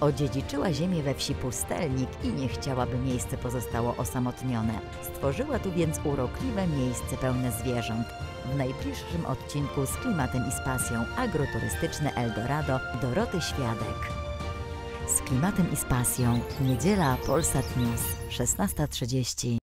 Odziedziczyła ziemię we wsi Pustelnik i nie chciała, by miejsce pozostało osamotnione. Stworzyła tu więc urokliwe miejsce pełne zwierząt. W najbliższym odcinku Z klimatem i z pasją agroturystyczne Eldorado Doroty Świadek. Z klimatem i z pasją. Niedziela, Polsat News, 16:30.